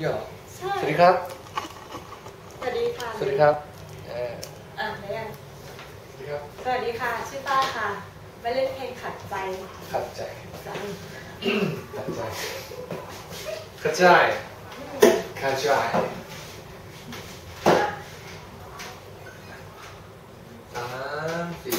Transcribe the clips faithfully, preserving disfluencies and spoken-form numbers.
เยอะสวัสดีครับสวัสดีค่ะสวัสดีครับอ่าได้ยังสวัสดีครับสวัสดีค่ะชื่อป้าค่ะมาเล่นเพลงขัดใจขัดใจขัดใจขัดใจขัดใจขัดใจสามสี่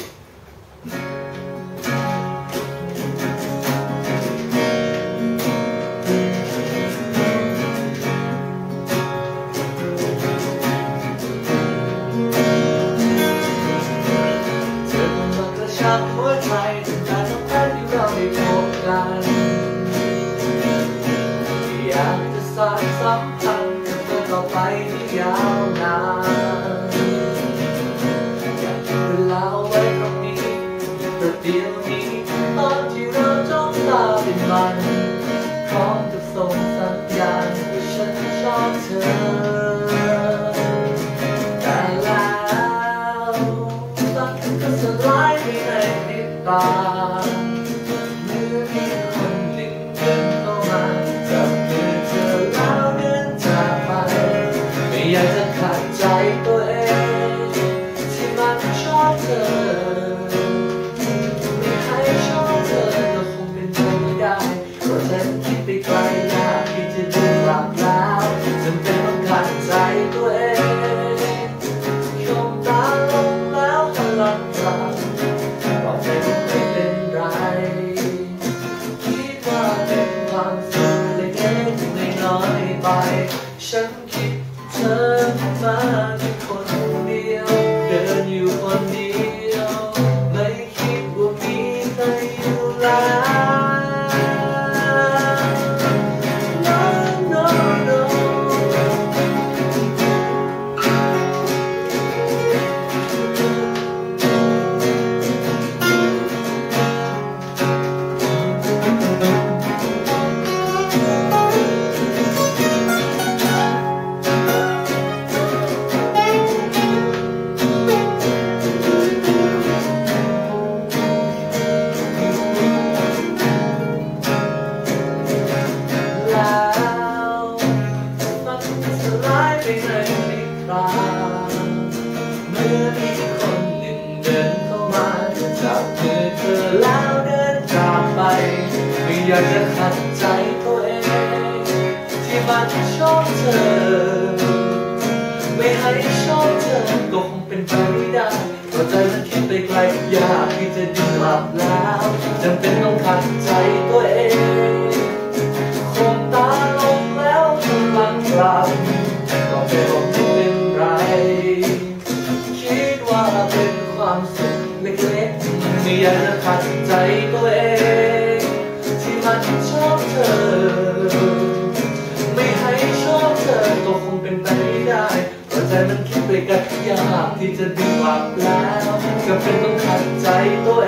ที่จะดึงกลับแล้วจำเป็นต้องขัดใจตัวเอง